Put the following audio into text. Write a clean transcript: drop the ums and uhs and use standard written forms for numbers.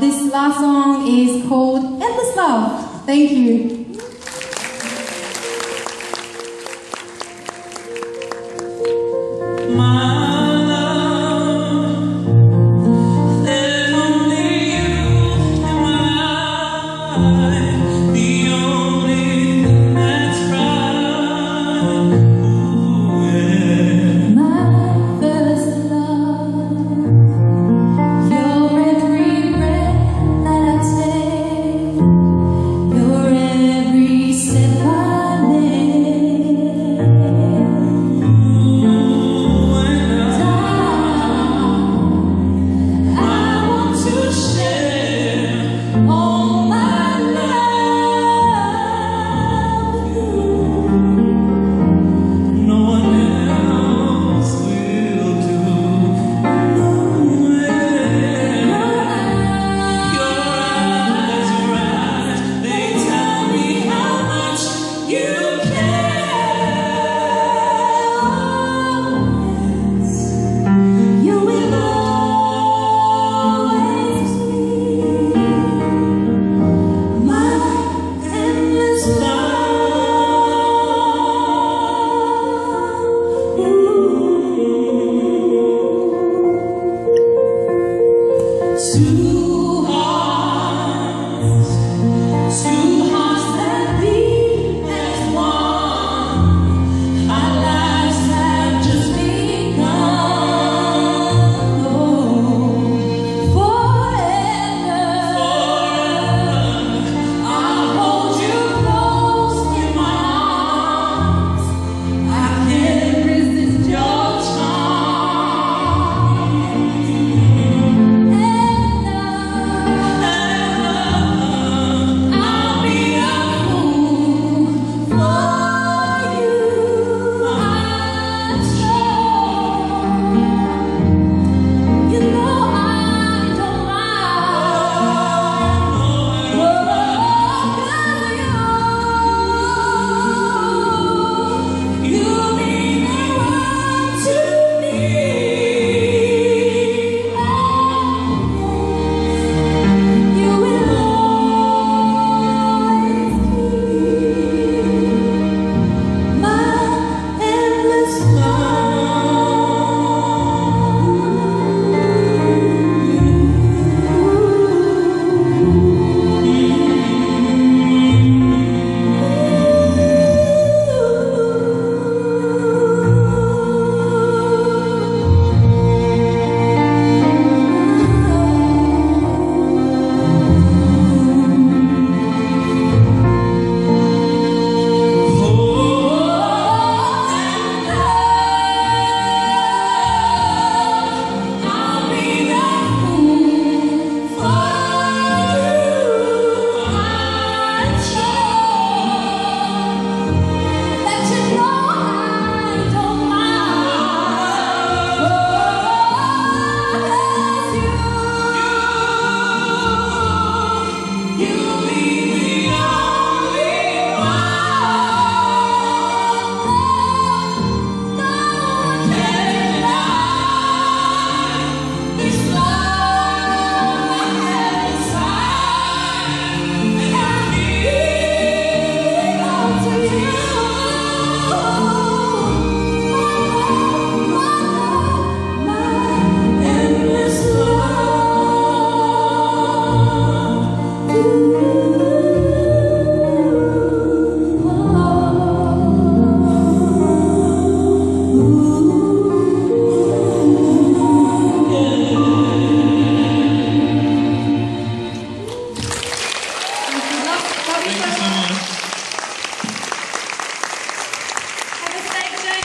This last song is called Endless Love. Thank you. To